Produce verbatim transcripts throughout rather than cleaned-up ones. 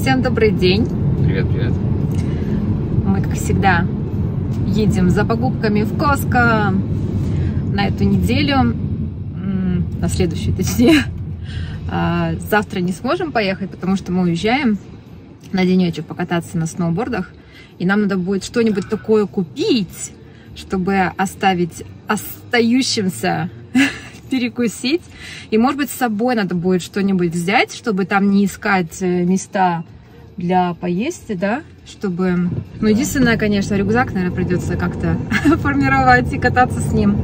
Всем добрый день. Привет, привет. Мы, как всегда, едем за покупками в Costco на эту неделю, на следующую, точнее. Завтра не сможем поехать, потому что мы уезжаем на денечек покататься на сноубордах, и нам надо будет что-нибудь такое купить, чтобы оставить остающимся перекусить. И, может быть, с собой надо будет что-нибудь взять, чтобы там не искать места для поесть, да? Чтобы... Ну, единственное, конечно, рюкзак, наверное, придется как-то формировать и кататься с ним.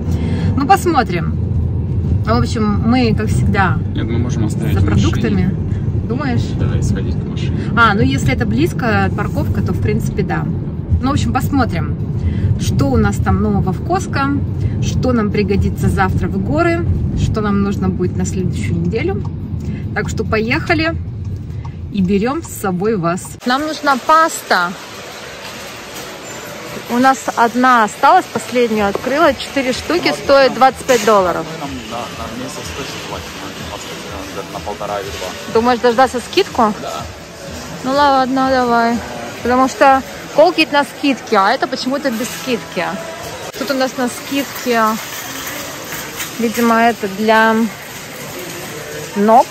Ну, посмотрим. В общем, мы, как всегда, Нет, мы можем оставить за продуктами. Думаешь? Да, и сходить к машине. А, ну, если это близко парковка, то, в принципе, да. Ну, в общем, посмотрим, что у нас там нового в Costco, что нам пригодится завтра в горы, что нам нужно будет на следующую неделю. Так что поехали и берем с собой вас. Нам нужна паста. У нас одна осталась, последнюю открыла. Четыре штуки, стоит двадцать пять долларов. На полтора или два. Думаешь, дождаться скидку? Да. Ну ладно, давай. Потому что Colgate на скидке, а это почему-то без скидки. Тут у нас на скидке, видимо, это для ног.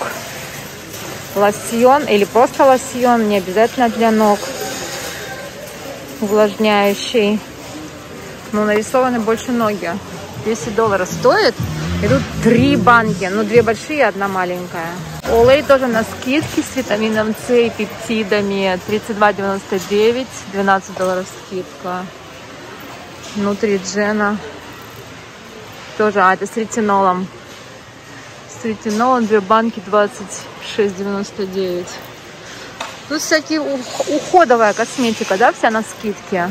Лосьон или просто лосьон, не обязательно для ног. Увлажняющий. Но нарисованы больше ноги. десять долларов стоит. И тут три банки, ну две большие и одна маленькая. Олэй тоже на скидке с витамином С и пептидами. тридцать два девяносто девять, двенадцать долларов скидка. NutriGena тоже, а это с ретинолом. С ретинолом две банки двадцать шесть девяносто девять. Тут всякие уходовая косметика, да, вся на скидке.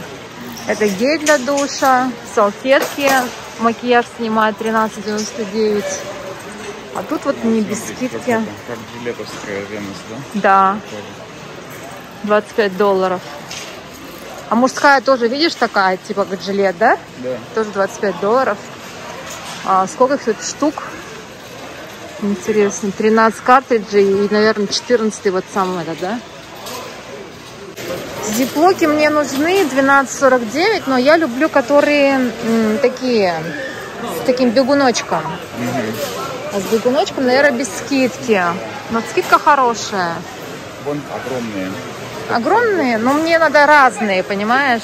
Это гель для душа, салфетки. Макияж снимает тринадцать девяносто девять. А тут вот не без скидки. Как джилетовская Венус, да? Да. двадцать пять долларов. А мужская тоже, видишь, такая, типа как Gillette, да? Да. Тоже двадцать пять долларов. А сколько их тут штук? Интересно. тринадцать картриджей и, наверное, четырнадцатый вот сам этот, да? Зиплоки мне нужны двенадцать сорок девять, но я люблю, которые м, такие, с таким бегуночком. Mm-hmm. А с бегуночком, наверное, без скидки. Но скидка хорошая. Вон огромные. Огромные? Но мне надо разные, понимаешь?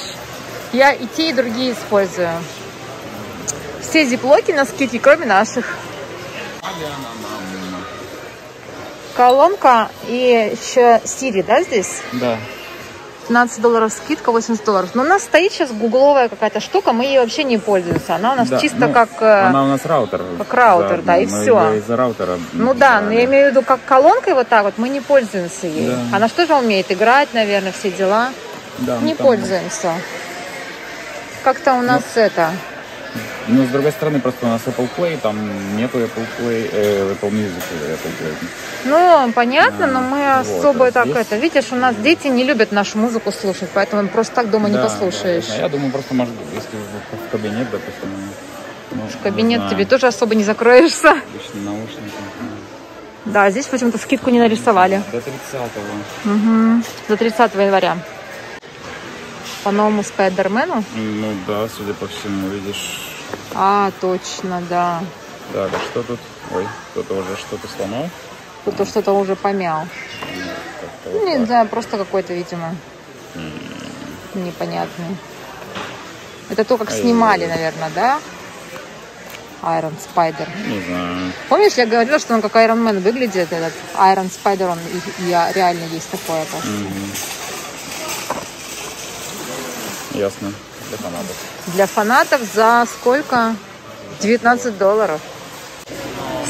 Я и те, и другие использую. Все зиплоки на скидке, кроме наших. Колонка и еще Siri, да, здесь? Да. пятнадцать долларов скидка, восемьдесят долларов. Но у нас стоит сейчас гугловая какая-то штука, мы ей вообще не пользуемся. Она у нас да, чисто ну, как... Она у нас раутер. Как раутер, да, да и все. Из-за раутера. Ну да, да, но я имею в виду, как колонкой вот так вот, мы не пользуемся ей. Да. Она что же умеет играть, наверное, все дела. Да, не там... пользуемся. Как-то у нас ну, это... Ну, с другой стороны, просто у нас Apple Play, там нету Apple Play, э, Apple Music. Apple Play. Ну, понятно, да, но мы особо вот, так здесь... это... Видишь, у нас дети не любят нашу музыку слушать, поэтому просто так дома да, не послушаешь. Да, да. Я думаю, просто, может, если в кабинет, допустим... Ну, в кабинет тебе тоже особо не закроешься. Обычно наушники. Да, здесь почему-то скидку не нарисовали. До тридцатого. Угу. До тридцатого января. По новому Спайдермену? Ну да, судя по всему, видишь. А, точно, да. Так, а что тут? Ой, кто-то уже что-то сломал. Кто-то что-то уже помял. Ну, вот не так. Да, просто какой-то, видимо, mm. непонятный. Это то, как а снимали, это... наверное, да? Iron Spider. Не знаю. Помнишь, я говорила, что он как Iron Man выглядит, этот Iron Spider, он и, и реально есть такое. Ясно. Для фанатов. Для фанатов за сколько? девятнадцать долларов.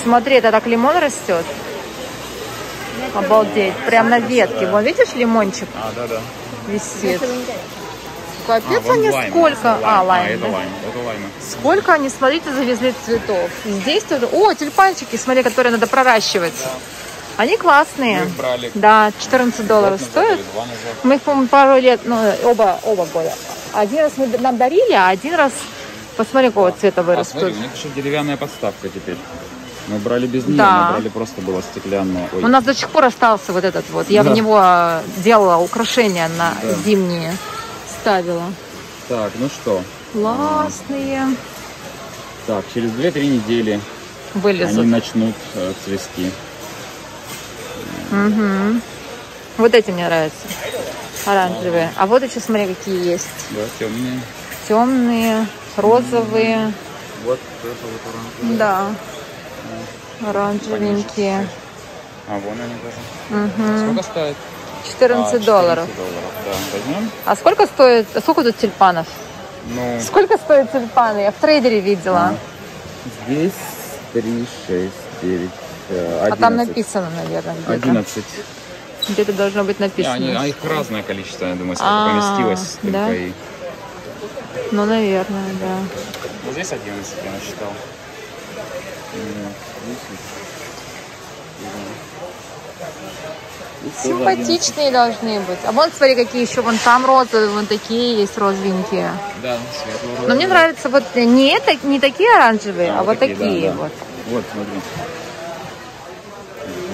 Смотри, это так лимон растет. Обалдеть. Прям на ветке. Да. Вон, видишь, лимончик? А, да, да. Висит. Капец, а, они лайм. сколько... Лайм. А, лайм. А, это да? лайм. Это лайм. Сколько они, смотрите, завезли цветов. Здесь тоже... О, тюльпанчики, смотри, которые надо проращивать. Да. Они классные. Да, четырнадцать долларов стоят. Мы их, по-моему, пару лет, ну, оба, оба года. Один раз мы нам дарили, а один раз, посмотри, какого цвета вырастут. А смотри, у них еще деревянная подставка теперь. Мы брали без нее, да. Мы брали просто было стеклянную. Ой. У нас до сих пор остался вот этот вот. Я да. в него делала украшения на да. зимние. Ставила. Так, ну что. Классные. Так, через две-три недели вылезут. Они начнут цвести. Угу. Вот эти мне нравятся. Оранжевые. А вот еще, смотри, какие есть. Да, темные. Темные, розовые. Вот это вот оранжевые. Да. Оранжевенькие. А вон они даже. Угу. Сколько стоит? четырнадцать долларов. четырнадцать долларов, да. Возьмем. А сколько стоит, сколько тут тюльпанов? Ну... Сколько стоят тюльпаны? Я в трейдере видела. Здесь три, шесть, девять, одиннадцать. А там написано, наверное, где-то. одиннадцать. Где-то должно быть написано. Не, они, а их разное количество, я думаю, сколько а, поместилось. Да? И... Ну, наверное, да. Вот здесь одиннадцать, я насчитал. Симпатичные должны быть. А вон, смотри, какие еще. Вон там розовые, вон такие есть розовенькие. Да, светло-розовые. Но мне нравятся вот не, это, не такие оранжевые, а, а вот такие, такие да, да. вот. Вот, смотри.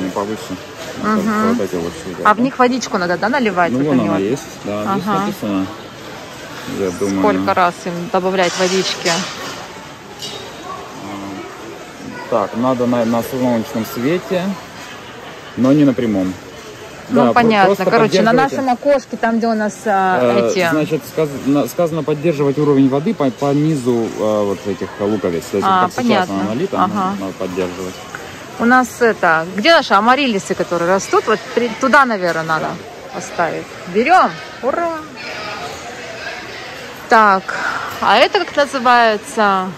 Не повыше. Угу. Вот эти вот сюда, а да? в них водичку надо, да, наливать? Ну, вот вон они она вот. Есть, да. Ага. Здесь написано, я думаю, сколько раз им добавлять водички? Так, надо на, на солнечном свете, но не на прямом. Ну да, понятно. Короче, на нашем окошке, там где у нас а, эти. Значит, сказ... сказано поддерживать уровень воды по, по низу а, вот этих луковиц. То есть, а, как понятно. Сейчас она налита, ага. надо поддерживать. У нас это, где наши амариллисы, которые растут, вот при... туда, наверное, надо поставить. Берем, ура! Так, а это как называется?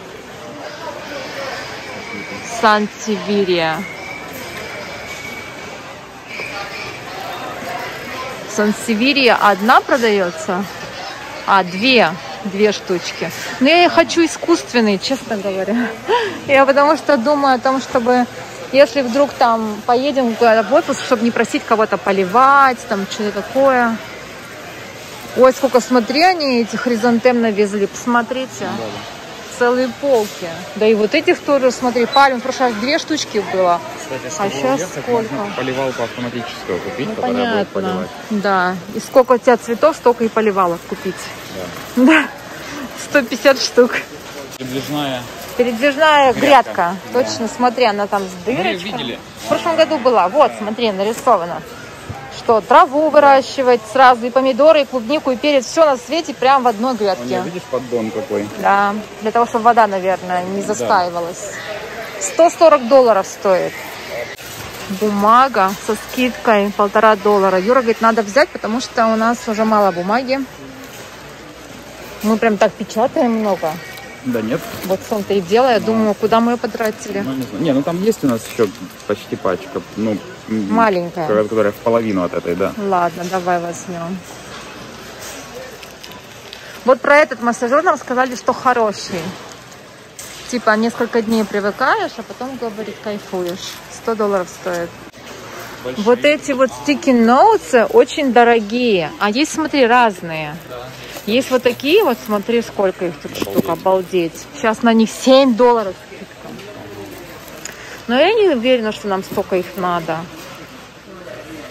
Санseveria. Санseveria одна продается, а две, две штучки. Но я хочу искусственные, честно говоря. Я потому что думаю о том, чтобы, если вдруг там поедем в отпуск, чтобы не просить кого-то поливать, там что-то такое. Ой, сколько, смотри, они эти хризантем навезли, посмотрите. Целые полки. Да и вот этих тоже, смотри, пальм. В прошлый раз две штучки было. Кстати, а сейчас уехать, сколько? Поливалку автоматическую купить, ну, которая понятно. Будет поливать. Да. И сколько у тебя цветов, столько и поливалок купить. Да. Да. сто пятьдесят штук. Передвижная. Передвижная грядка. грядка. Да. Точно, смотри, она там с дырочкой. Мы видели. В прошлом году была. Вот, смотри, нарисовано. Что траву выращивать сразу, и помидоры, и клубнику, и перец, все на свете прям в одной грядке. У меня, видишь, поддон какой? Да, для того, чтобы вода, наверное, не застаивалась. Да. сто сорок долларов стоит. Бумага со скидкой полтора доллара. Юра говорит, надо взять, потому что у нас уже мало бумаги. Мы прям так печатаем много. Да нет. Вот в том-то и дело, я но... думаю, куда мы ее потратили. Ну, не знаю. Не, ну там есть у нас еще почти пачка, ну, маленькая. Которая в половину от этой, да. Ладно, давай возьмем. Вот про этот массажер нам сказали, что хороший. Типа несколько дней привыкаешь, а потом, говорит, кайфуешь. сто долларов стоит. Большие. Вот эти вот sticky notes очень дорогие. А есть, смотри, разные. Да. Есть вот такие, вот смотри, сколько их тут обалдеть. штук, обалдеть. Сейчас на них семь долларов скидка. Но я не уверена, что нам столько их надо.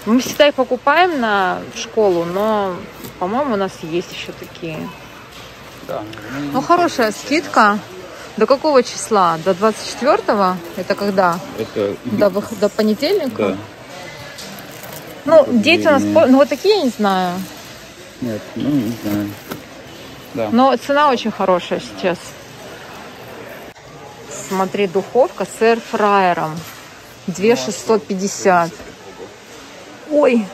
Мы всегда их покупаем на школу, но, по-моему, у нас есть еще такие. Да. Ну, хорошая скидка. До какого числа? До двадцать четвёртого? Это когда? Это... До, вых... До понедельника? Да. Ну, это дети у нас... Ну, вот такие я не знаю. Нет, ну, не знаю. Да. Но цена очень хорошая сейчас. Смотри, духовка с эрфраером. две тысячи шестьсот пятьдесят. Ой,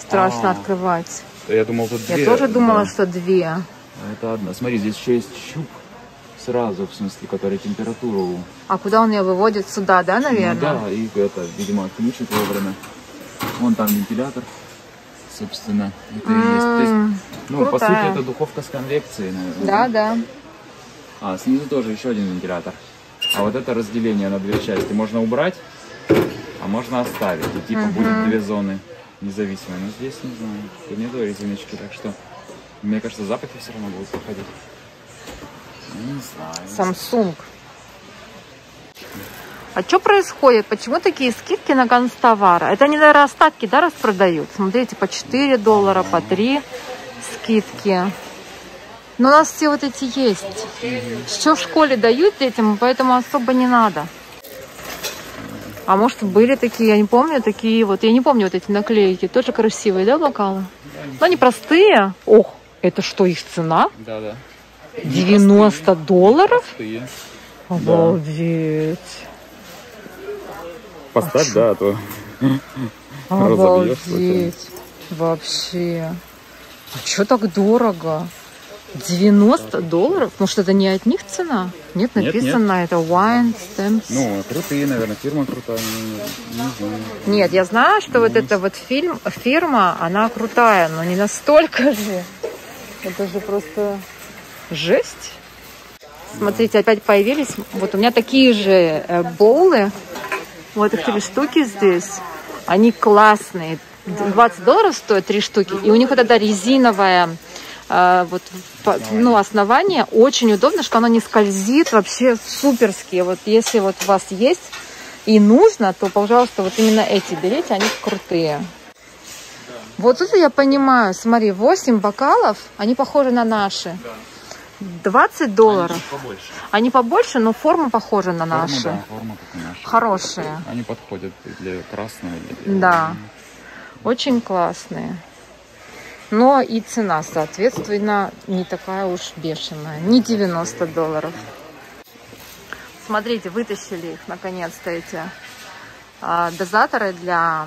страшно а -а -а. открывать. Я думал, тут две. Я тоже думала, да. что две. Это одна. Смотри, здесь еще есть щуп сразу, в смысле, который температуру... А куда он ее выводит? Сюда, да, наверное? Ну, да, и это, видимо, включит вовремя. Вон там вентилятор. Собственно, это и есть. То есть, ну, по сути, это духовка с конвекцией, наверное. Да, да. А, снизу тоже еще один вентилятор. А вот это разделение на две части. Можно убрать, а можно оставить. И типа угу. будет две зоны независимые. Но здесь, не знаю, тут нету резиночки, так что, мне кажется, запахи все равно будут проходить. Не знаю. Samsung. А что происходит? Почему такие скидки на констовары? Это они, наверное, остатки, да, распродают? Смотрите, по четыре доллара, по три скидки. Но у нас все вот эти есть. Еще в школе дают детям, поэтому особо не надо. А может, были такие, я не помню, такие вот. Я не помню вот эти наклейки. Тоже красивые, да, бокалы? Но они простые. Ох, это что, их цена? Да, да. девяносто долларов? Простые. Обалдеть. Поставь, а да, а то разобьешься. Вообще. А что так дорого? девяносто долларов? Может, это не от них цена? Нет, написано нет, нет. Это Wine Stamps. Ну, крутые, наверное, фирма крутая. Не, не нет, я знаю, что ну, вот эта вот фильм, фирма, она крутая, но не настолько же. Это же просто жесть. Смотрите, опять появились. Вот у меня такие же боулы. Вот их три штуки здесь. Они классные. двадцать долларов стоят три штуки. И у них вот эта резиновая... Вот, ну, основание очень удобно, что оно не скользит, вообще суперски. Вот если вот у вас есть и нужно, то, пожалуйста, вот именно эти берите, они крутые. Вот тут я понимаю, смотри, восемь бокалов, они похожи на наши. двадцать долларов. Они побольше. Они побольше, но форма похожа на форма, наши. Да, форма как наша. Хорошие. Они подходят для красного. Для... Да, очень классные. Но и цена, соответственно, не такая уж бешеная. Не девяносто долларов. Смотрите, вытащили их, наконец-то, эти а, дозаторы для...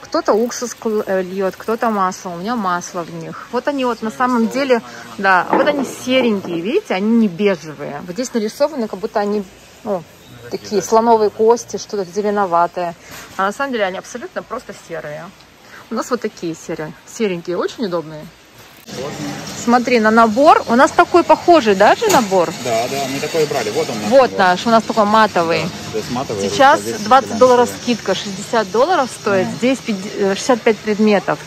Кто-то уксус льет, кто-то масло. У меня масло в них. Вот они вот на самом деле... Да, вот они серенькие, видите? Они не бежевые. Вот здесь нарисованы, как будто они... Ну, такие слоновые кости, что-то зеленоватое. А на самом деле они абсолютно просто серые. У нас вот такие серые, серенькие, очень удобные. Смотри, на набор. У нас такой похожий, да, же набор? Да, да, мы такой брали. Вот он. Наш вот набор. Наш, у нас такой матовый. Да, матовый. Сейчас двадцать долларов скидка, шестьдесят долларов стоит. Да. Здесь шестьдесят пять предметов.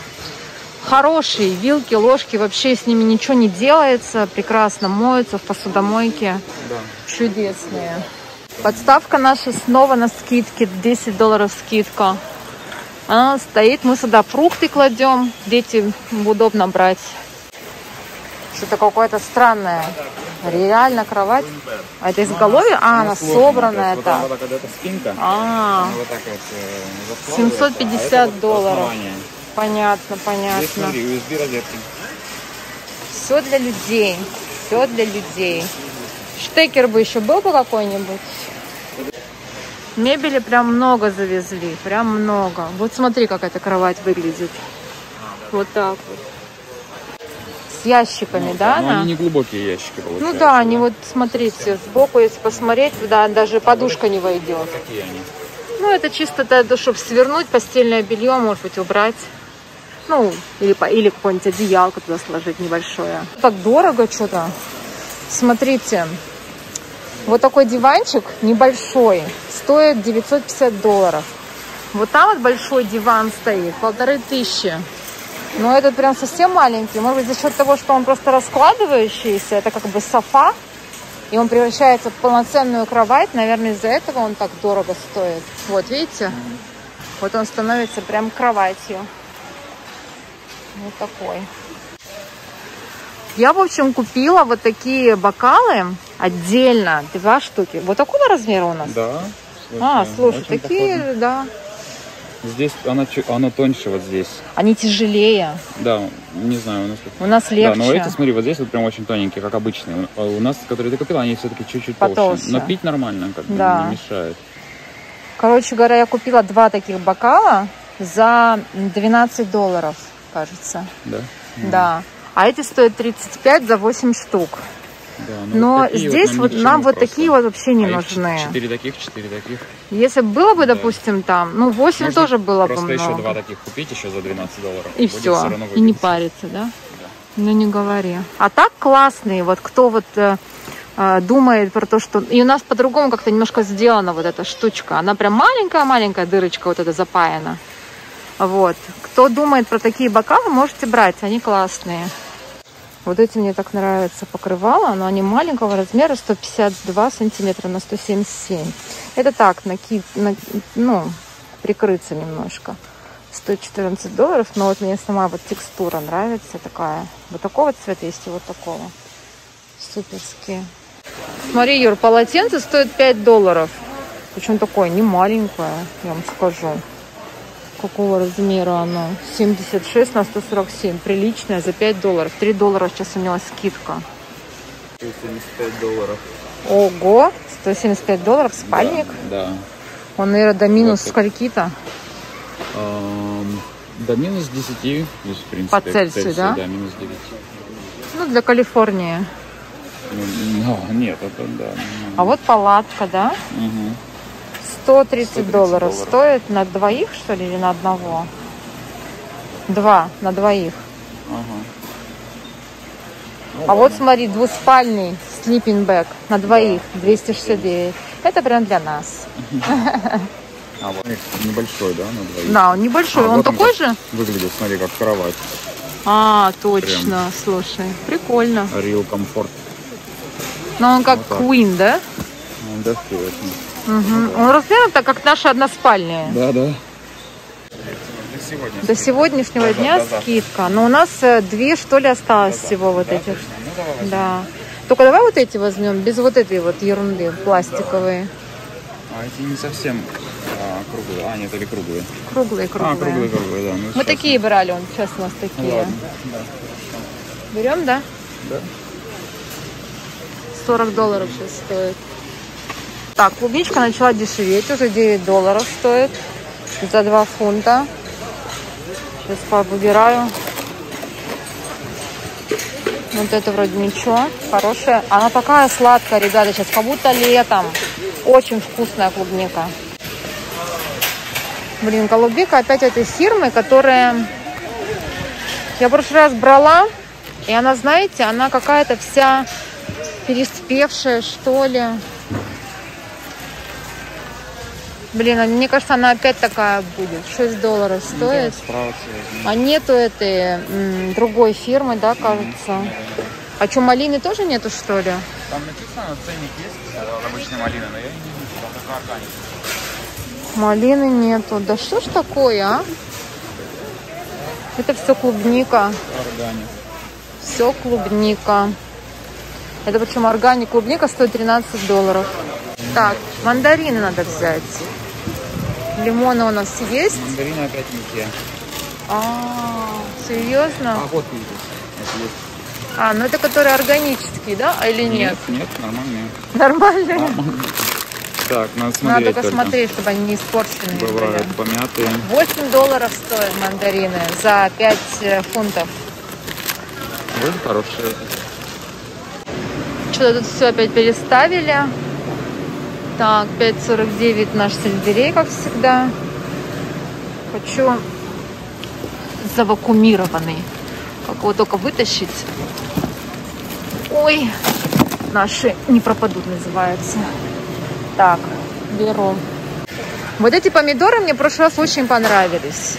Хорошие вилки, ложки, вообще с ними ничего не делается. Прекрасно моются в посудомойке. Да. Чудесные. Подставка наша снова на скидке, десять долларов скидка. Она стоит, мы сюда фрукты кладем, детям удобно брать. Что-то какое-то странное. Реально кровать. А это изголовье? А, она собранная. Вот вот эта спинка. А, вот так вот семьсот пятьдесят долларов. Понятно, понятно. Все для людей. Все для людей. Штекер бы еще был бы какой-нибудь. Мебели прям много завезли, прям много. Вот смотри, как эта кровать выглядит. Вот так вот. С ящиками, ну, да? Но она? Они не глубокие ящики получаются. Ну да, они да? вот, смотрите, сбоку, если посмотреть, да, даже подушка не войдет. Какие они? Ну, это чисто, да, чтобы свернуть постельное белье, может быть, убрать. Ну, или, или какое-нибудь одеялко туда сложить небольшое. Так дорого что-то. Смотрите. Вот такой диванчик небольшой, стоит девятьсот пятьдесят долларов. Вот там вот большой диван стоит, полторы тысячи. Но этот прям совсем маленький. Может быть, за счет того, что он просто раскладывающийся, это как бы софа, и он превращается в полноценную кровать. Наверное, из-за этого он так дорого стоит. Вот, видите? Вот он становится прям кроватью. Вот такой. Я, в общем, купила вот такие бокалы отдельно, два штуки. Вот такого размера у нас? Да. А, слушай, такие, похожи. Да. Здесь она, она тоньше вот здесь. Они тяжелее. Да, не знаю. У нас, у нас легче. Да, но эти, смотри, вот здесь вот прям очень тоненькие, как обычные. А у нас, которые ты купила, они все-таки чуть-чуть толще. Но пить нормально, как бы, да. Не мешает. Короче говоря, я купила два таких бокала за двенадцать долларов, кажется. Да? Да. А эти стоят тридцать пять за восемь штук. Да, но здесь вот нам вот такие вот вообще не нужны. четыре таких, четыре таких. Если было бы, допустим, там, ну восемь тоже было бы много. Просто еще два таких купить еще за двенадцать долларов. И все, и не париться, да? Ну не говори. А так классные, вот кто вот э, думает про то, что... И у нас по-другому как-то немножко сделана вот эта штучка. Она прям маленькая-маленькая дырочка вот эта запаяна. Вот. Кто думает про такие бокалы, можете брать, они классные. Вот эти мне так нравятся покрывала, но они маленького размера, сто пятьдесят два сантиметра на сто семьдесят семь. Это так, накид, на, ну, прикрыться немножко. Стоит четырнадцать долларов, но вот мне сама вот текстура нравится такая. Вот такого цвета есть и вот такого. Суперские. Смотри, Юр, полотенце стоит пять долларов. Причем такое не маленькое, я вам скажу. Какого размера оно? семьдесят шесть на сто сорок семь. Приличное, за пять долларов. три доллара сейчас у него скидка. сто семьдесят пять долларов. Ого! сто семьдесят пять долларов спальник? Да, да. Он, наверное, до минус вот скольки-то? Эм, до минус десяти. Здесь, в принципе, по Цельсию, Цельсию, да? Да, минус девять. Ну, для Калифорнии. Ну, нет, это да. А вот палатка, да? Угу. сто тридцать долларов стоит на двоих, что ли, или на одного? Два на двоих. Ага. Ну, а ладно. Вот смотри, двуспальный слиппинг-бэг на двоих, да. двести шестьдесят девять. Это прям для нас. А вот небольшой, да, на двоих? Да, он небольшой. А, он вот такой он же? Выглядит, смотри, как кровать. А, точно, прям. Слушай, прикольно. Real Comfort. Но он как вот Queen, да? Достаточно. Угу. Он размером так, как наша односпальная. Да, да. До, сегодня До сегодняшнего да, дня да, скидка. Да, да. Но у нас две, что ли, осталось да, всего да, вот да, этих. Ну, давай да. Только давай вот эти возьмем, без вот этой вот ерунды, пластиковые. Давай. А эти не совсем а, круглые. А, нет, или круглые. Круглые, круглые. А, круглые, круглые, да. Ну, мы такие мы... брали, он сейчас у нас такие. Ладно, да. Берем, да? Да. сорок долларов сейчас стоит. Так, клубничка начала дешеветь, уже девять долларов стоит за два фунта. Сейчас повыбираю. Вот это вроде ничего, хорошая. Она такая сладкая, ребята, сейчас как будто летом. Очень вкусная клубника. Блин, голубика опять этой фирмы, которая... Я в прошлый раз брала, и она, знаете, она какая-то вся переспевшая, что ли. Блин, а мне кажется, она опять такая будет. шесть долларов стоит. Да, а нету этой м, другой фирмы, да, кажется. Mm-hmm. А что, малины тоже нету, что ли? Там написано, ценник есть, обычная малина, но я не вижу, там такая органика. Малины нету. Да что ж такое, а? Это все клубника. Органик. Все клубника. Это причем органик. Клубника стоит тринадцать долларов. Так, мандарины надо взять. Лимоны у нас есть. Мандарины опять не те. А, серьезно? А вот видишь. А, ну это которые органические, да? А или нет? Нет, нет, нормальные. Нормальные? Нормальные. Так, надо смотреть. Надо только, только смотреть, чтобы они не испорченные. Бывают были. Помятые. восемь долларов стоят мандарины за пять фунтов. Вроде хорошие. Что-то тут все опять переставили. Так, пять сорок девять наш сельдерей, как всегда. Хочу завакумированный. Как его только вытащить. Ой, наши не пропадут, называется. Так, беру. Вот эти помидоры мне в прошлый раз очень понравились.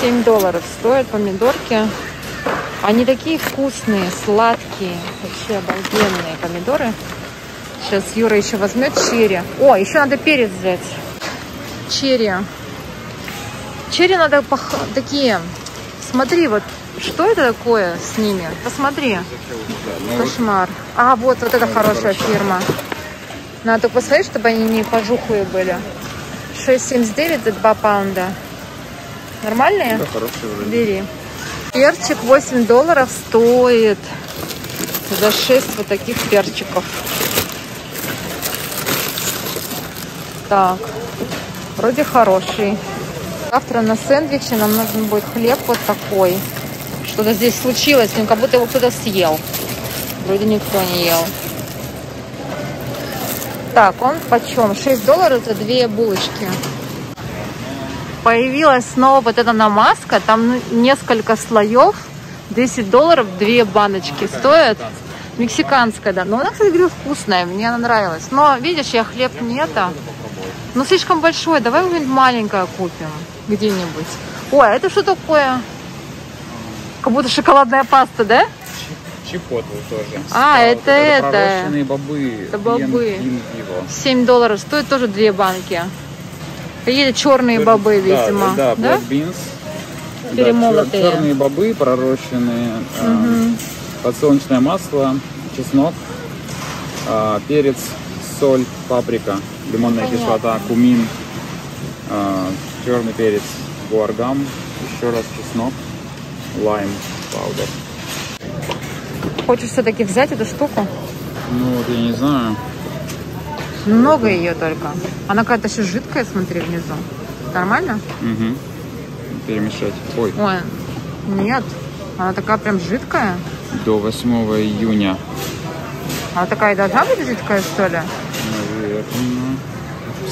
семь долларов стоят помидорки. Они такие вкусные, сладкие. Вообще обалденные помидоры. Сейчас Юра еще возьмет черри. О, еще надо перец взять. Черри. Черри надо пох... такие. Смотри, вот что это такое с ними? Посмотри. Кошмар. А, вот, вот это хорошая фирма. Надо только посмотреть, чтобы они не пожухлые были. шесть семьдесят девять за два паунда. Нормальные? Бери. Перчик восемь долларов стоит. За шесть вот таких перчиков. Так, вроде хороший. Завтра на сэндвиче нам нужен будет хлеб вот такой. Что-то здесь случилось, ну, как будто его кто-то съел. Вроде никто не ел. Так, он почем? шесть долларов, это две булочки. Появилась снова вот эта намазка. Там несколько слоев. десять долларов, две баночки стоят. Мексиканская, да. Но она, кстати, говорю, вкусная, мне она нравилась. Но, видишь, я хлеб нету. Ну, слишком большой. Давай мы маленькое купим где-нибудь. Ой, это что такое? как будто шоколадная паста, да? Чипотлы тоже. А, это вот это. Это пророщенные бобы. Это бобы. семь долларов стоит тоже две банки. Какие-то черные Чер... бобы, да, видимо. Да, да, black beans. Да, перемолотые. Чер... Черные бобы, пророщенные. Угу. Подсолнечное масло, чеснок, перец, соль, паприка, лимонная Понятно. Кислота, кумин, черный перец, гуаргам, еще раз чеснок, лайм, паудер. Хочешь все-таки взять эту штуку? Ну вот я не знаю. Много ее только. Она какая-то еще жидкая, смотри, внизу. Нормально? Угу. Перемешать. Ой. Ой. Нет. Она такая прям жидкая. До восьмого июня. Она такая должна быть жидкая, что ли? Наверное.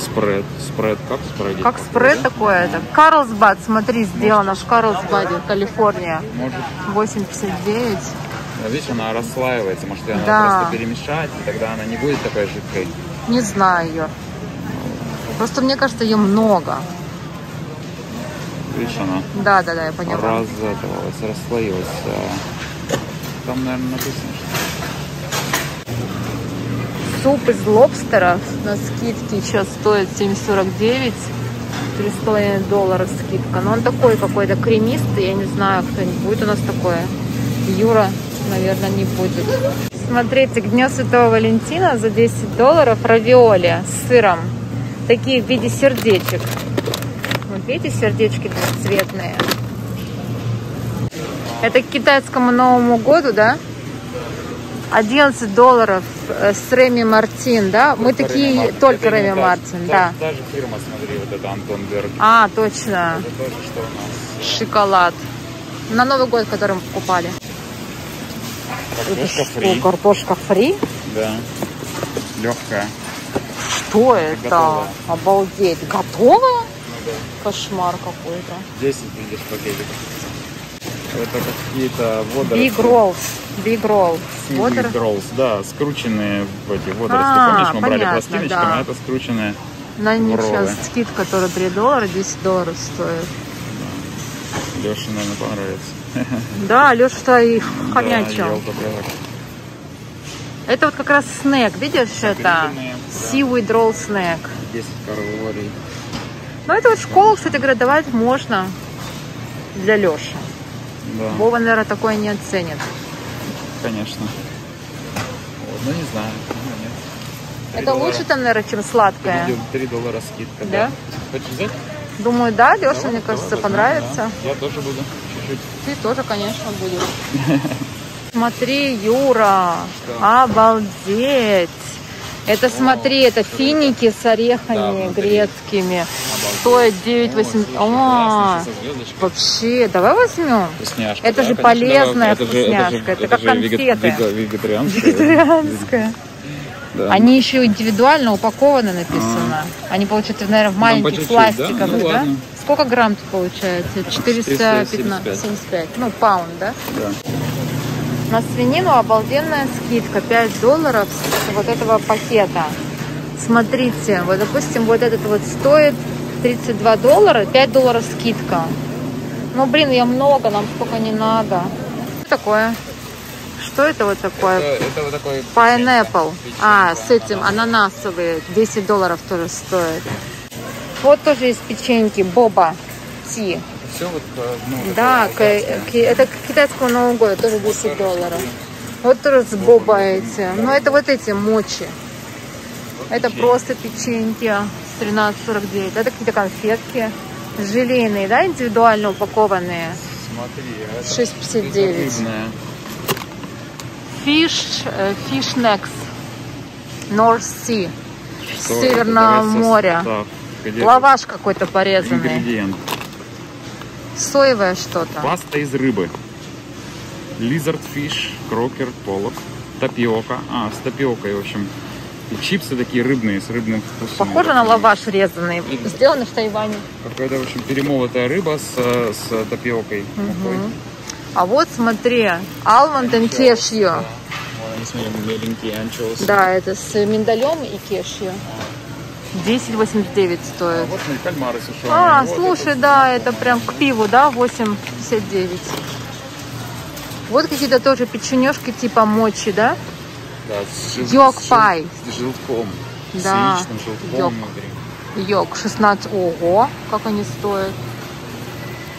Спред. Спред. Как спред? Как спред такое это. Карлсбад, смотри, сделано в Карлсбаде, Калифорния. Может. восемь пятьдесят девять. Видишь, она расслаивается, может, ее надо да. просто перемешать, и тогда она не будет такой жидкой. Не знаю ее. Просто мне кажется, ее много. Видишь, она? Да, да, да, я поняла. Разатывалась, расслоилась. Там, наверное, написано, что... Суп из лобстера на скидке сейчас стоит семь сорок девять. три с половиной доллара скидка. Но он такой какой-то кремистый, я не знаю, кто-нибудь будет у нас такое. Юра... Наверное, не будет. Смотрите, к Дню Святого Валентина за десять долларов равиоли с сыром. Такие в виде сердечек. Вот видите, сердечки двухцветные. Это к китайскому Новому году, да? одиннадцать долларов с Rémy Martin, да? Мы только такие... Rémy только Rémy Martin, да. Та же фирма, смотри, вот это Антон Берг. А, точно. Это тоже, что у нас... Шоколад. На Новый год, который мы покупали. Картошка фри. Что, картошка фри? Да. Легкая. Что это? Готовая. Обалдеть. Готовая? Ну, да. Кошмар какой-то. Здесь видишь пакетик. Это какие-то водоросли. Big Rolls. Big Rolls. Seaweed Rolls, да. Скрученные в эти водоросли. А, Помнишь, мы понятно, брали пластиночками, да. а это скрученные на них сейчас скидка, которая три доллара, десять долларов стоит. Да. Леша, наверное, понравится. Да, Леша-то и хомячил. Да, это вот как раз снэк, видишь, это? Seaweed Rolls Snack. десять калорий. Ну, это вот школу, кстати говоря, давать можно для Леши. Да. Вова, наверное, такое не оценит. Конечно. Вот, ну, не знаю. Ну, это доллара. Лучше там, наверное, чем сладкое. три доллара скидка, да? Да. Хочешь взять? Думаю, да, Леша, да, мне да, кажется, да, понравится. Да. Я тоже буду. Чуть-чуть. Ты тоже, конечно, будешь. Смотри, Юра, что? Обалдеть! Это, О, смотри, это круто. Финики с орехами, да, грецкими. Обалдеть. Стоит девять восемьдесят. А, вообще, давай возьмем. Вкусняшка, это да, же конечно, полезная давай. Вкусняшка. Это, же, это, это как конфеты. Вегетарианская. Вегетарианская. Да. Они еще индивидуально упакованы, написано. А. Они получаются, наверное, в маленьких пластиковых, да? Ну, да? Сколько грамм тут получается? четыреста семьдесят пять. Ну, паунд, да? Да. На свинину обалденная скидка. пять долларов с вот этого пакета. Смотрите, вот, допустим, вот этот вот стоит тридцать два доллара, пять долларов скидка. Ну, блин, я много, нам сколько не надо. Что такое? Что это вот такое? Это, это вот такой... Pineapple. Печенька. А, с этим ананасовые. десять долларов тоже стоит. Вот тоже из печеньки. Боба. Ти. Все вот... Ну, да, это, к, к, это к китайскому Новому году. Тоже десять долларов. Вот тоже с боба эти. Но это вот эти мочи. Вот это печенье. Просто печеньки. С тринадцать сорок девять. Это какие-то конфетки. Желейные, да? Индивидуально упакованные. Смотри. шесть пятьдесят девять. Fish, fish necks, North Sea, что Северного моря, лаваш какой-то порезанный, ингредиент. Соевое что-то, паста из рыбы, lizard fish, крокер, полок, тапиока, а, с тапиокой, в общем, и чипсы такие рыбные, с рыбным вкусом. Похоже таким. На лаваш резанный, и... сделаны в Тайване. Какая-то, в общем, перемолотая рыба с, с тапиокой. Угу. А вот смотри, алмонд и кешью. Да, это с миндалем и кешью. десять восемьдесят девять стоит. А, вот кальмары сушеные. А, вот слушай, это... да, это прям к пиву, да, восемь пятьдесят девять. Вот какие-то тоже печенежки типа мочи, да? Да, с, Йог с, пай. С желтком. Да. С яичным желтком внутри. Йог шестнадцать. Ого, как они стоят.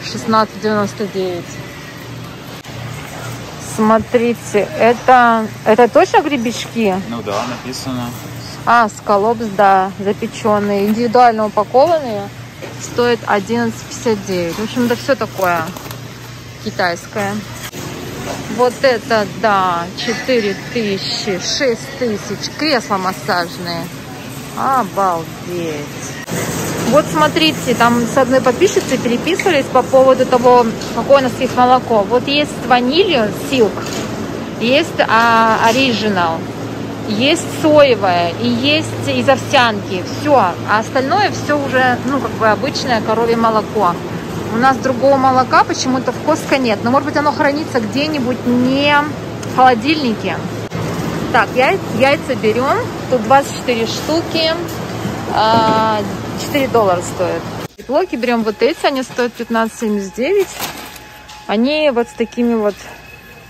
шестнадцать девяносто девять. Смотрите, это, это точно гребешки? Ну да, написано. А, скалопс, да, запеченные, индивидуально упакованные. Стоит одиннадцать пятьдесят девять. В общем, это все такое китайское. Вот это, да, четыре тысячи, шесть тысяч. Кресла массажные. Обалдеть. Вот смотрите, там с одной подписчицей переписывались по поводу того, какое у нас есть молоко. Вот есть ванилью, Silk, есть а, Original, есть соевое и есть из овсянки. Все, а остальное все уже, ну, как бы обычное коровье молоко. У нас другого молока почему-то в Costco нет, но, может быть, оно хранится где-нибудь не в холодильнике. Так, яйца берем, тут двадцать четыре штуки. четыре доллара стоят. Блоки берем вот эти, они стоят пятнадцать семьдесят девять. Они вот с такими вот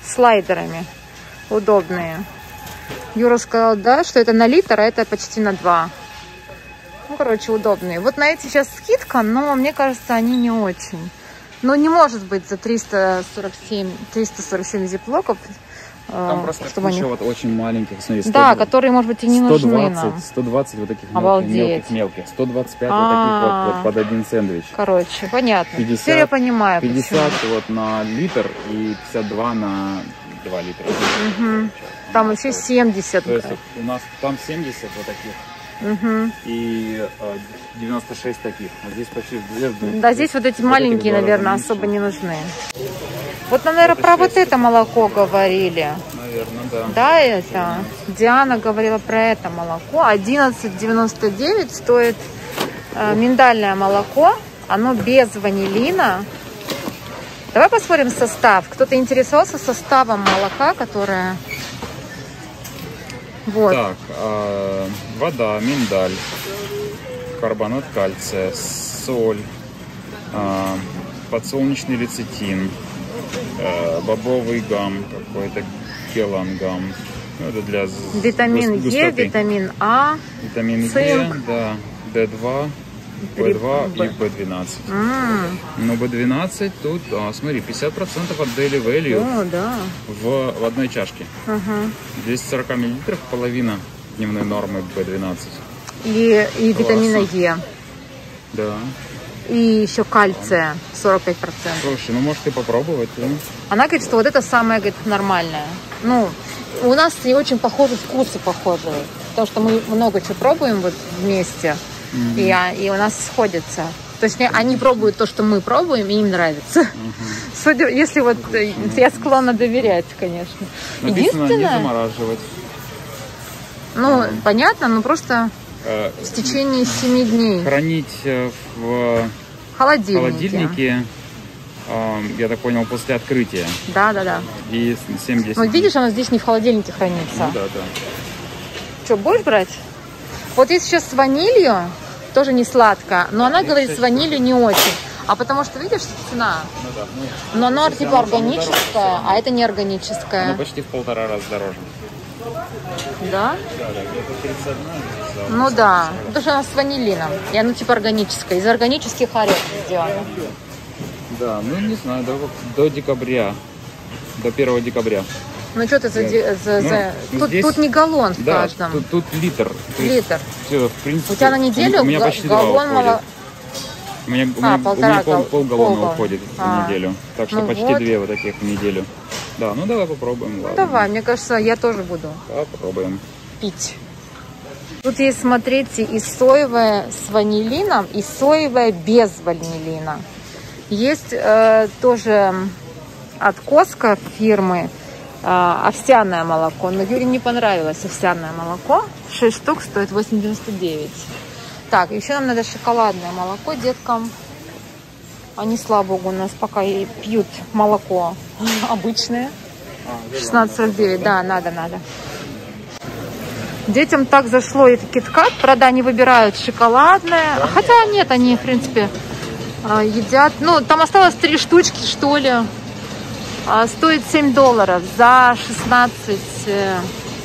слайдерами удобные. Юра сказал, да, что это на литр, а это почти на два. Ну, короче, удобные. Вот на эти сейчас скидка, но мне кажется, они не очень. Но не может быть за триста сорок семь зиплоков. Там просто чтобы куча они... вот очень маленьких, смотри, сто, да, которые, может быть, и не сто двадцать, нужны нам. сто двадцать вот таких мелких-мелких, сто двадцать пять а -а -а. вот таких вот, вот под один сэндвич. Короче, понятно, пятьдесят, все я понимаю. пятьдесят почему. Вот на литр и пятьдесят два на два литра. Угу. Там еще семьдесят. То есть у нас там семьдесят вот таких. Угу. И девяносто шесть таких. А здесь почти... Да, здесь вот эти вот маленькие, наверное, меньше. Особо не нужны. Вот, наверное, про вот это молоко говорили. Наверное, да. Да, это. Диана говорила про это молоко. одиннадцать девяносто девять стоит э, миндальное молоко. Оно без ванилина. Давай посмотрим состав. Кто-то интересовался составом молока, которое... Вот. Так, э, вода, миндаль, карбонат кальция, соль, э, подсолнечный лецитин, э, бобовый гам, какой-то келангам. Это для витамин Е, витамин А, витамин Е, да, Д два, В два и В двенадцать. Mm. Но В двенадцать тут, а, смотри, пятьдесят процентов от Daily Value oh, да. в, в одной чашке. Uh -huh. двести сорок миллилитров, половина дневной нормы В двенадцать. И, и витамина Е. Да. И еще кальция сорок пять процентов. Слушай, ну может и попробовать. Да? Она говорит, что вот это самое, говорит, нормальное. Ну, у нас не очень похожи вкусы, похожи. Потому что мы много чего пробуем вот вместе. Mm-hmm. и, а, и у нас сходятся. То есть они пробуют то, что мы пробуем, и им нравится. Mm-hmm. Судя, если вот mm-hmm. я склонна доверять, конечно. Написано, единственное, не замораживать. Ну, mm-hmm. понятно, но просто uh, в течение uh, семи дней. Хранить в холодильнике, холодильнике uh, я так понял, после открытия. Да, да, да. И семь-десять. Вот видишь, оно здесь не в холодильнике хранится. Ну, да, да. Что, будешь брать? Вот есть еще с ванилью, тоже не сладко, но она, говорит, с ванилью не очень. А потому что, видишь, цена? Ну, да, ну, но она типа органическая, дороже, а это неорганическая. Она почти в полтора раза дороже. Да? Да, да, где-то тридцать один. Ну да, потому что она с ванилином, и она типа органическая, из органических орехов сделана. Да, ну не знаю, до, до декабря, до первого декабря. Ну что ты за... за, ну, за... Тут, здесь... тут не галлон в да, каждом. Тут, тут литр. Литр. Все, в принципе, у тебя на неделю у меня почти галлон мало... У меня, а, у меня, у меня гал... полгаллона пол уходит а. в неделю. Так что ну почти вот. две вот таких в неделю. Да, ну давай попробуем. Ну ладно. Давай, мне кажется, я тоже буду. Попробуем. Пить. Тут есть, смотрите, и соевое с ванилином, и соевое без ванилина. Есть э, тоже от Costco фирмы. Овсяное молоко, но Юре не понравилось овсяное молоко. шесть штук стоит восемь девяносто девять. Так, еще нам надо шоколадное молоко деткам. Они, слава богу, у нас пока и пьют молоко обычное. шестнадцать сорок девять, да, надо, надо. Детям так зашло и киткат, правда, они выбирают шоколадное. Хотя нет, они, в принципе, едят. Ну, там осталось три штучки, что ли. Стоит семь долларов за шестнадцать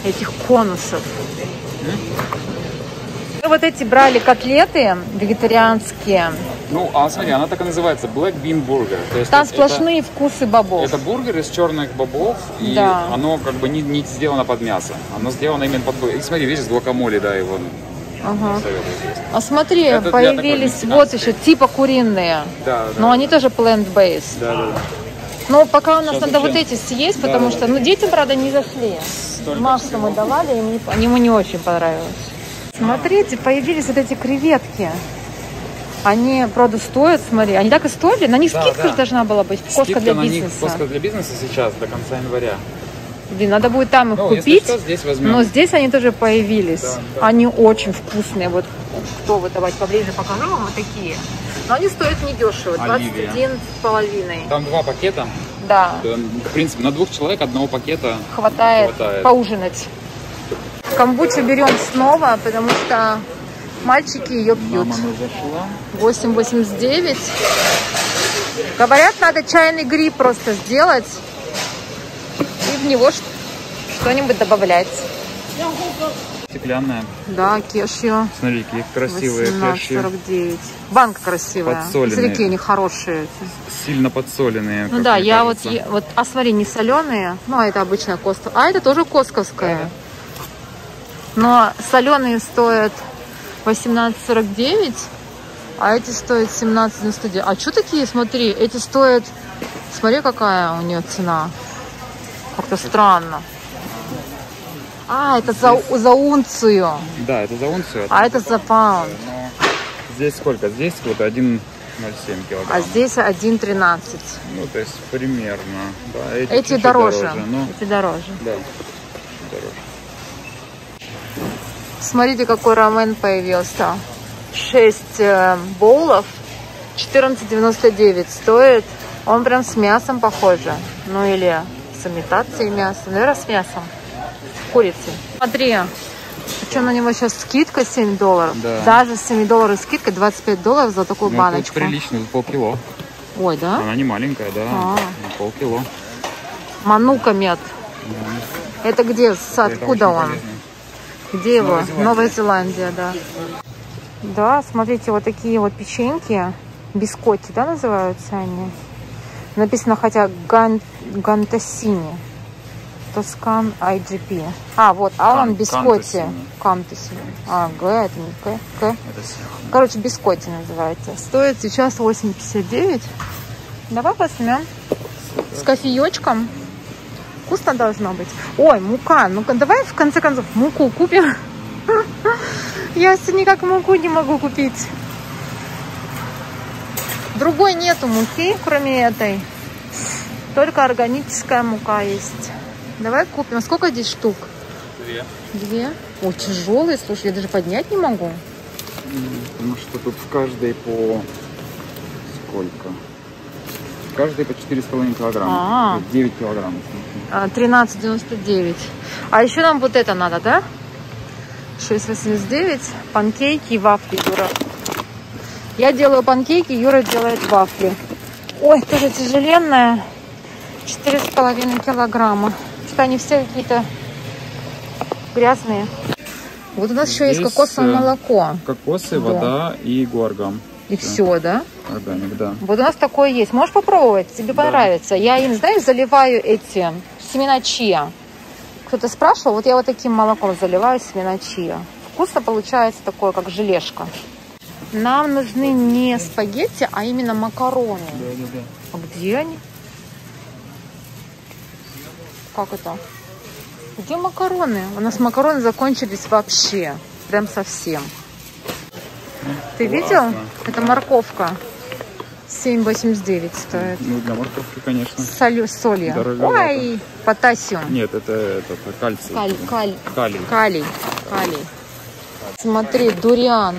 этих конусов. Мы вот эти брали котлеты вегетарианские. Ну, а смотри, она так и называется, Black Bean Burger. То есть там это, сплошные вкусы бобов. Это бургер из черных бобов, и да. Оно как бы не, не сделано под мясо. Оно сделано именно под... И смотри, видишь, гуакамоле, да, его... Ага. А смотри, это появились вот еще типа куриные, да, да, но да, они да. тоже plant-based. Да, да, да. Но пока у нас сейчас надо вообще... вот эти съесть, потому да, что, да. ну, детям, правда, не зашли. Машу мы давали, им не... ему не очень понравилось. Смотрите, появились вот эти креветки. Они, правда, стоят, смотри, они так и стоили, на них да, скидка да. же должна была быть, Costco для бизнеса. Costco для бизнеса сейчас до конца января. Блин, надо будет там их ну, купить, что, здесь но здесь они тоже появились. Да, да. Они очень вкусные, вот кто вы, давайте поближе покажу вам, вот такие. Но они стоят недешево, двадцать один с половиной. Там два пакета. Да. В принципе, на двух человек одного пакета хватает, хватает. Поужинать. Комбучу берем снова, потому что мальчики ее пьют. восемь восемьдесят девять. Говорят, надо чайный гриб просто сделать и в него что-нибудь добавлять. Стеклянная. Да, кешью. Смотри, какие красивые восемнадцать сорок девять. Банка красивая. Подсоленные. Смотри, они хорошие. Сильно подсоленные. Ну да, я вот, я вот... А смотри, не соленые. Ну, а это обычная Costco. А это тоже косковская. Да. Но соленые стоят восемнадцать сорок девять, а эти стоят семнадцать девяносто девять. А что такие, смотри, эти стоят... Смотри, какая у нее цена. Как-то странно. А, это за, за унцию. Да, это за унцию. А это за паунд. Здесь сколько? Здесь вот один ноль семь килограмм. А здесь один тринадцать. Ну, то есть примерно. Да, эти эти чуть-чуть дороже. дороже но... Эти дороже. Да, дороже. Смотрите, какой рамен появился. шесть боулов. четырнадцать девяносто девять стоит. Он прям с мясом похоже. Ну или с имитацией мяса. Наверное, с мясом. С курицей. Смотри, причем на него сейчас скидка семь долларов. Да. Даже с семь долларов скидка двадцать пять долларов за такую ну, баночку. Прилично, за полкило. Ой, да? Она не маленькая, да. А -а. Полкило. Манука мед. Да. Это где? Откуда это он? Полезно. Где его? Новая Зеландия. Новая Зеландия, да. Да, смотрите, вот такие вот печеньки. Бискотти, да, называются они? Написано, хотя, ган... Гхантасини. Тоскана ай джи пи. А, вот, Алан Бискотти. Кампусино. А, Г, это не К. К. Короче, Бискотти называется. Стоит сейчас восемь пятьдесят девять. Давай возьмем. С кофеечком. Вкусно должно быть. Ой, мука. Ну-ка, давай в конце концов муку купим. Я сегодня никак муку не могу купить. Другой нету муки, кроме этой. Только органическая мука есть. Давай купим. Сколько здесь штук? Две. Две? О, тяжелые, слушай, я даже поднять не могу. Потому что тут в каждой по... Сколько? Каждый по четыре с половиной килограмма. А -а -а. девять килограммов. тринадцать девяносто девять. А еще нам вот это надо, да? шесть восемьдесят девять. Панкейки и вафли, Юра. Я делаю панкейки, Юра делает вафли. Ой, тоже тяжеленная. четыре с половиной килограмма. Что они все какие-то грязные. Вот у нас здесь еще есть кокосовое молоко. Кокосы, да. Вода и гуаргам. И все, да? Органик, да. Вот у нас такое есть. Можешь попробовать? Тебе да. понравится. Я им, знаешь, заливаю эти семена чиа. Кто-то спрашивал, вот я вот таким молоком заливаю семена чиа. Вкусно получается такое, как желешка. Нам нужны не спагетти, а именно макароны. Да, да, да. А где они? Как это? Где макароны? У нас макароны закончились вообще. Прям совсем. Ты классно. Видел? Это морковка. семь восемьдесят девять стоит. Ну, для морковки, конечно. Соль, соль. Ой, потасиум. Нет, это, это, это кальций. Каль, каль, калий. Калий. Калий. Смотри, дуриан.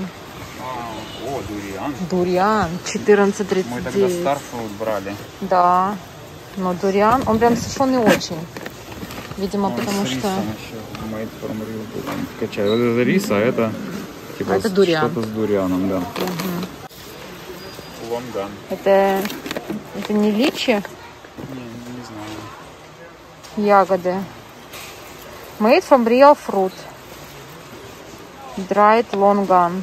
О, дуриан. Дуриан. четырнадцать тридцать девять. Мы тогда Starfruit брали. Да. Но дуриан, он прям сушеный очень. Видимо, он потому что... Качаю. Это рис, а это... А это дуриан. Что-то с дурианом, да. Угу. Лонган. Это... это не личи? Не, не знаю. ягоды. Made from real fruit. Dried long gun.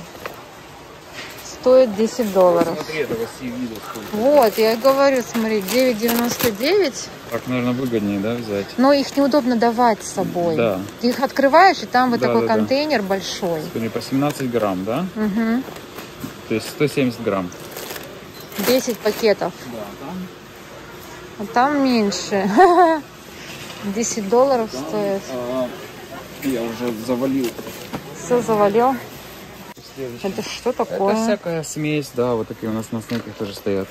Стоит десять долларов. Смотри, этого Севида сколько. Вот, я и говорю, смотри, девять девяносто девять. Так, наверное, выгоднее, да, взять? Но их неудобно давать с собой. Да. Ты их открываешь, и там вот да, такой да, контейнер да. большой. Смотри, по семнадцать грамм, да? Угу. То есть сто семьдесят грамм. десять пакетов. Да, там. А там меньше. десять долларов там, стоит. А, я уже завалил. Все завалил. Следующий. Это что такое? Это всякая смесь, да, вот такие у нас на снеках тоже стоят.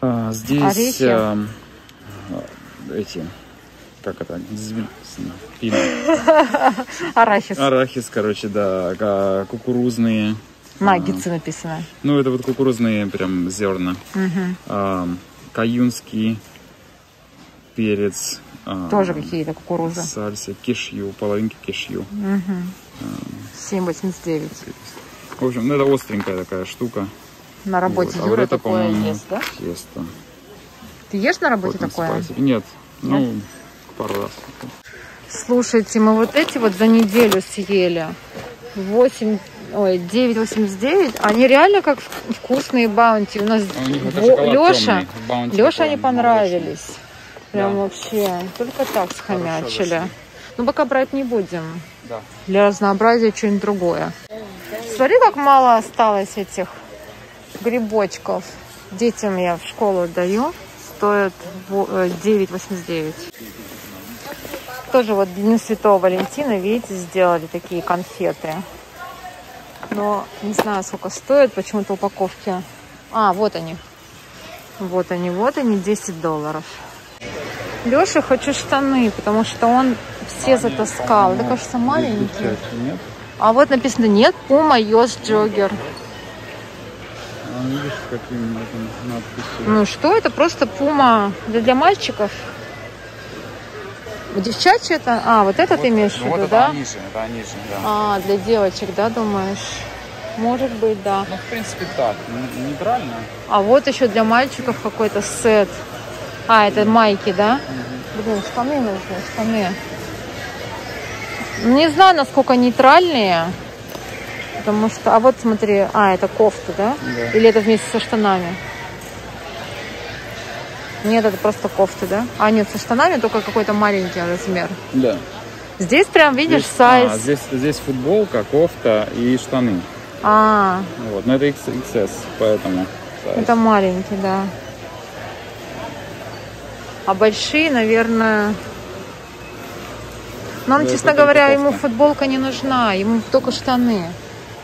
А, здесь а, эти, как это, арахис. Арахис, короче, да, кукурузные. Наггетсы написано. Ну, это вот кукурузные прям зерна. Угу. А, каюнский перец. Тоже а, какие-то кукурузы. Сальса, кишью, половинки кишью. Угу. семь восемьдесят девять. В общем, ну это остренькая такая штука. На работе вот. А Юра вот это, такое ест, да? Ест, да. Ты ешь на работе вот такое? Нет, нет, ну пару раз. Слушайте, мы вот эти вот за неделю съели. девять восемьдесят девять. Они реально как вкусные баунти. У нас Леша, Леша они понравились. Прям да. вообще. Только так схомячили. Ну пока брать не будем. Да. Для разнообразия что-нибудь другое. Смотри, как мало осталось этих грибочков. Детям я в школу даю. Стоит девять восемьдесят девять. Тоже вот Дню Святого Валентина, видите, сделали такие конфеты. Но не знаю, сколько стоит. Почему-то упаковки... А, вот они. Вот они, вот они. десять долларов. Леша, хочу штаны, потому что он все а, затаскал. Нет, это, кажется, маленький. Нет. А вот написано, нет, Puma, Yours, Jogger. Ну что, это просто Puma для, для мальчиков. Девчачьи это... А, вот этот вот, имеешь ну, в виду, вот да? Это ниже, это ниже, да. А, для девочек, да, думаешь? Может быть, да. Ну, в принципе, так, нейтрально. А вот еще для мальчиков какой-то сет. А, это майки, да? Mm-hmm. Блин, штаны нужны, штаны. Не знаю, насколько нейтральные. Потому что... А вот смотри, а, это кофта, да? Yeah. Или это вместе со штанами? Нет, это просто кофта, да? А, нет, со штанами только какой-то маленький размер. Да. Yeah. Здесь прям, видишь, сайз. А, здесь, здесь футболка, кофта и штаны. А. Ah. Вот, но это икс эс, поэтому... Size. Это маленький, да. А большие, наверное... Нам, да, честно говоря, ему футболка не нужна, ему только штаны.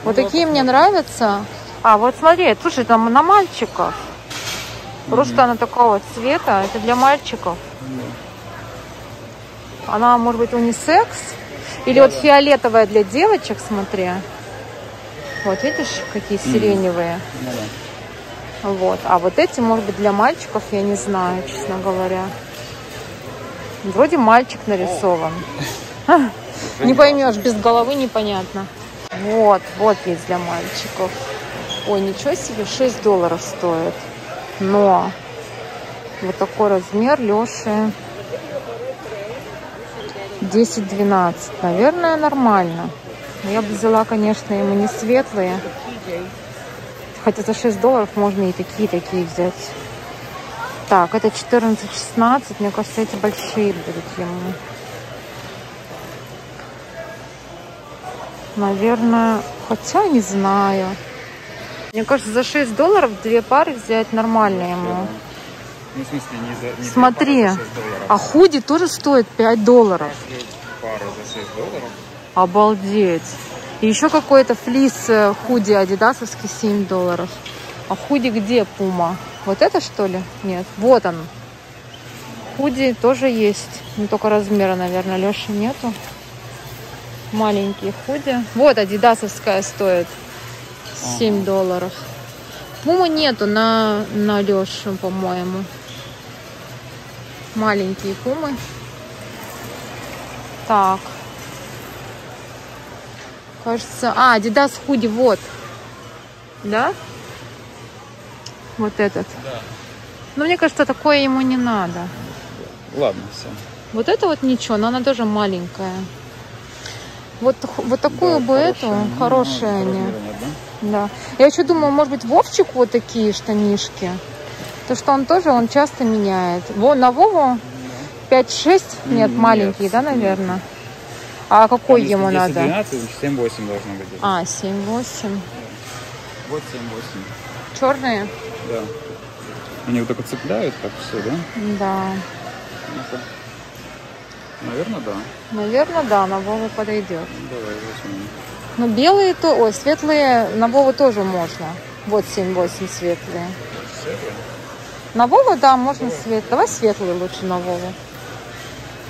Вот ну, такие вот, мне вот. Нравятся. А, вот смотри, слушай, там на мальчиков. Mm-hmm. Просто она такого цвета, это для мальчиков. Mm-hmm. Она, может быть, унисекс? Или да, вот да. фиолетовая для девочек, смотри. Вот, видишь, какие mm-hmm. сиреневые. Mm-hmm. Вот. А вот эти, может быть, для мальчиков, я не знаю, честно говоря. Вроде мальчик нарисован. Не поймешь, без головы непонятно. Вот, вот есть для мальчиков. Ой, ничего себе, шесть долларов стоит. Но вот такой размер Леши десять двенадцать. Наверное, нормально. Я бы взяла, конечно, ему не светлые. Хотя за шесть долларов можно и такие-такие взять. Так, это четырнадцать шестнадцать. Мне кажется, эти большие будут ему. Наверное, хотя не знаю. Мне кажется, за шесть долларов две пары взять нормально ему. Ну, в смысле, не за, не смотри, за а худи тоже стоит пять долларов. Пара за шесть долларов. Обалдеть. И еще какой-то флис худи адидасовский семь долларов. А худи где, Пума? Вот это что ли? Нет. Вот он. Худи тоже есть. Но только размера, наверное, Леши нету. Маленькие худи. Вот адидасовская стоит. семь долларов. Пума нету на, на Лешу, по-моему. Маленькие пумы. Так. Кажется... А, Adidas худи, вот. Да? Вот этот. Да. Но мне кажется, такое ему не надо. Ладно, все. Вот это вот ничего, но она тоже маленькая. Вот, вот такую да, бы хорошая, эту, ну, хорошие они. Нет, да? Да. Я еще думаю, может быть, Вовчик вот такие штанишки. То, что он тоже, он часто меняет. Во, на Вову пять-шесть, нет, нет, маленькие, да, наверное? Нет. А какой ему десять, надо? семь-восемь должно быть. А, семь-восемь. Вот семь-восемь. Черные? Да. Они вот только цепляют, так все, да? Да. Ну-ка. Наверное, да. Наверное, да, на Вову подойдет. Давай, ну, белые то, ой, светлые на Вову тоже можно. Вот семь-восемь светлые. Светлые? На Вову, да, можно светлые. Давай светлые лучше на Вову.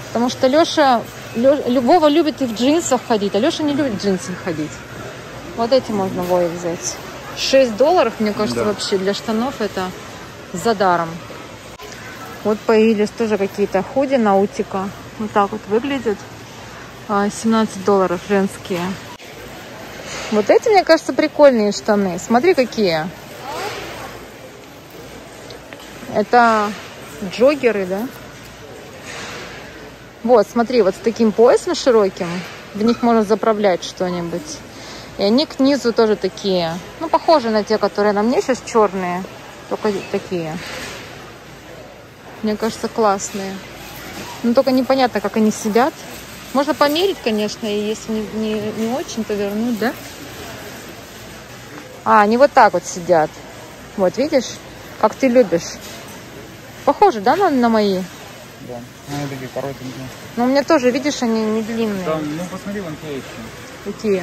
Потому что Леша, Леша, Вова любит и в джинсах ходить, а Леша не любит в джинсах ходить. Вот эти можно Вове взять. шесть долларов, мне кажется, да, вообще для штанов это за даром. Вот появились тоже какие-то худи, Наутика. Вот так вот выглядит. семнадцать долларов женские. Вот эти, мне кажется, прикольные штаны. Смотри, какие. Это джоггеры, да? Вот, смотри, вот с таким поясом широким. В них можно заправлять что-нибудь. И они к низу тоже такие. Ну, похожи на те, которые на мне сейчас черные. Только такие. Мне кажется, классные. Ну, только непонятно, как они сидят. Можно померить, конечно, и если не, не, не очень, то вернуть, да? А, они вот так вот сидят. Вот, видишь? Как ты любишь. Похоже, да, на, на мои? Да. Ну, такие коротенькие. Ну, у меня тоже, видишь, они не длинные. Да, ну, посмотри, вон те еще. Какие?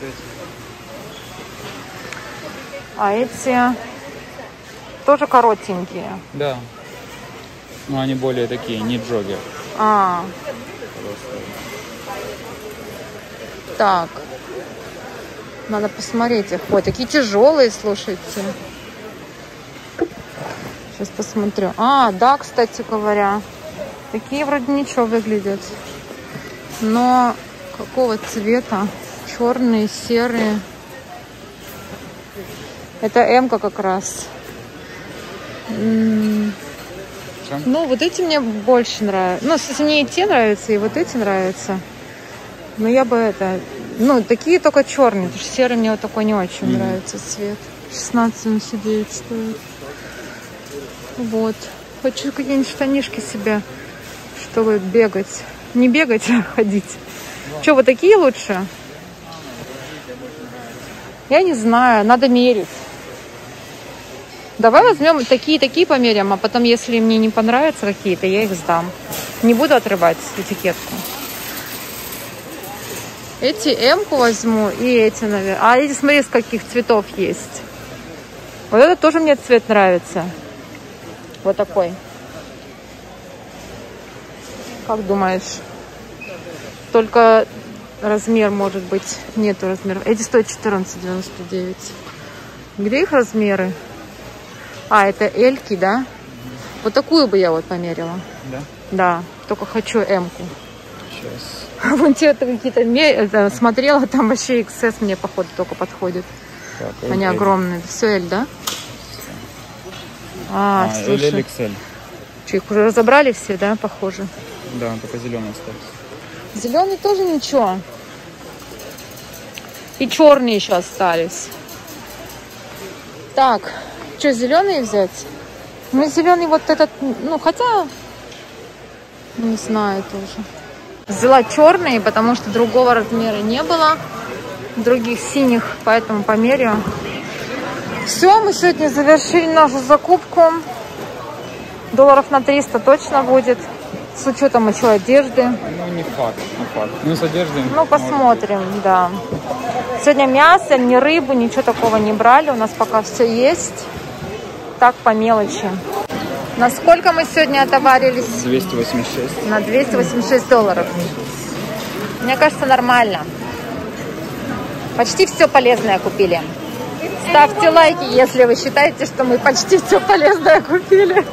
Вот эти. А эти тоже коротенькие? Да. Но они более такие, не джоги. А. Просто. Так. Надо посмотреть их. Ой, такие тяжелые, слушайте. Сейчас посмотрю. А, да, кстати говоря. Такие вроде ничего выглядят. Но какого цвета? Черные, серые. Это М-ка как раз. Ну, вот эти мне больше нравятся. Ну, кстати, мне и те нравятся, и вот эти нравятся. Но я бы это... Ну, такие только черные. Потому что серый мне вот такой не очень mm-hmm. нравится цвет. шестнадцать девять стоит. Вот. Хочу какие-нибудь штанишки себе, чтобы бегать. Не бегать, а ходить. Че, вот такие лучше? Я не знаю. Надо мерить. Давай возьмем такие-такие померяем, а потом, если мне не понравятся какие-то, я их сдам. Не буду отрывать этикетку. Эти М-ку возьму и эти, наверное. А эти, смотри, с каких цветов есть. Вот это тоже мне цвет нравится. Вот такой. Как думаешь? Только размер, может быть, нету размеров. Эти стоят четырнадцать девяносто девять. Где их размеры? А, это эльки, да? Вот такую бы я вот померила. Да? Да, только хочу М-ку. Сейчас. Вон те какие-то смотрела, там вообще икс эс мне, походу, только подходит. Так, они L, огромные. L. Все L, да? А, а слушай. L, L, икс эль. Че, их уже разобрали все, да, похоже? Да, только зеленый остался. Зеленый тоже ничего. И черные еще остались. Так. Что, зеленый взять? Ну, зеленый вот этот, ну, хотя, не знаю тоже. Взяла черные, потому что другого размера не было, других синих, поэтому померяю. Все, мы сегодня завершили нашу закупку. Долларов на триста точно будет, с учетом еще одежды. Ну, не факт, не факт. Ну, с одеждой. Ну, посмотрим, да. Сегодня мясо, ни рыбу, ничего такого не брали, у нас пока все есть. Так, по мелочи. Насколько мы сегодня отоварились? двести восемьдесят шесть. На двести восемьдесят шесть долларов. Мне кажется, нормально. Почти все полезное купили. Ставьте лайки, если вы считаете, что мы почти все полезное купили.